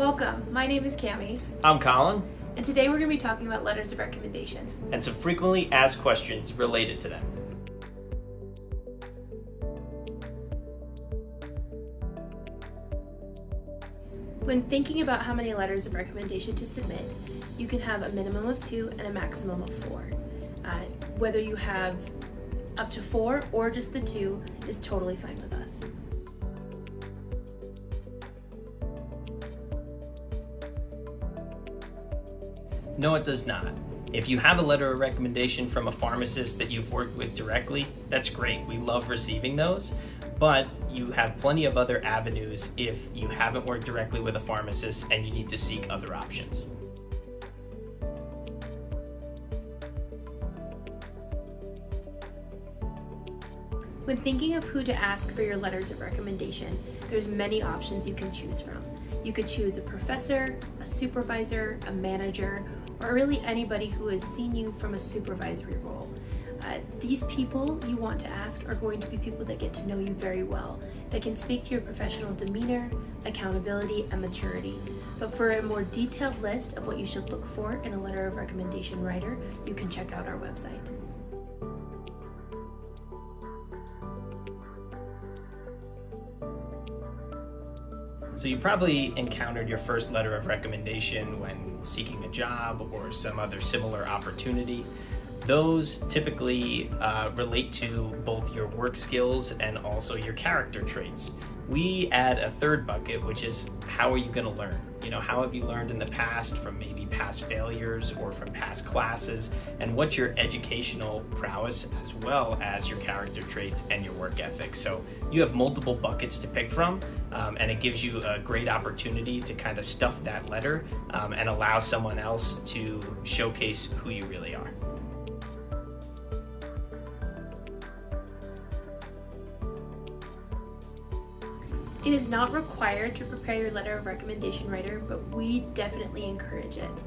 Welcome, my name is Cammie. I'm Colin. And today we're going to be talking about letters of recommendation. And some frequently asked questions related to them. When thinking about how many letters of recommendation to submit, you can have a minimum of 2 and a maximum of 4. Whether you have up to 4 or just the 2 is totally fine with us. No, it does not. If you have a letter of recommendation from a pharmacist that you've worked with directly, that's great. We love receiving those, but you have plenty of other avenues if you haven't worked directly with a pharmacist and you need to seek other options. When thinking of who to ask for your letters of recommendation, there's many options you can choose from. You could choose a professor, a supervisor, a manager, or really anybody who has seen you from a supervisory role. These people you want to ask are going to be people that get to know you very well, that can speak to your professional demeanor, accountability, and maturity. But for a more detailed list of what you should look for in a letter of recommendation writer, you can check out our website. So you probably encountered your first letter of recommendation when seeking a job or some other similar opportunity. Those typically relate to both your work skills and also your character traits. We add a third bucket, which is how are you going to learn? You know, how have you learned in the past from maybe past failures or from past classes, and what's your educational prowess as well as your character traits and your work ethic. So you have multiple buckets to pick from, and it gives you a great opportunity to kind of stuff that letter and allow someone else to showcase who you really are. It is not required to prepare your letter of recommendation writer, but we definitely encourage it.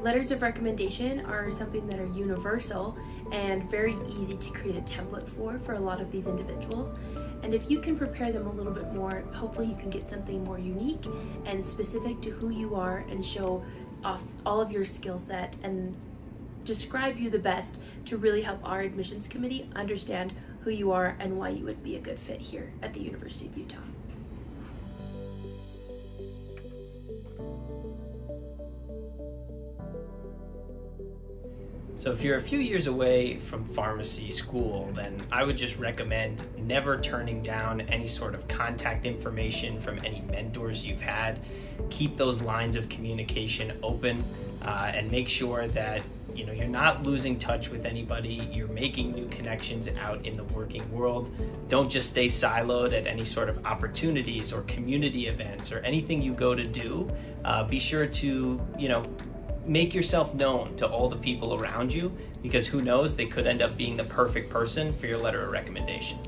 Letters of recommendation are something that are universal and very easy to create a template for a lot of these individuals. And if you can prepare them a little bit more, hopefully you can get something more unique and specific to who you are and show off all of your skill set and describe you the best to really help our admissions committee understand who you are and why you would be a good fit here at the University of Utah. So if you're a few years away from pharmacy school, then I would just recommend never turning down any sort of contact information from any mentors you've had. Keep those lines of communication open and make sure that you're not losing touch with anybody. You're making new connections out in the working world. Don't just stay siloed at any sort of opportunities or community events or anything you go to do. Be sure to, make yourself known to all the people around you, because who knows, they could end up being the perfect person for your letter of recommendation.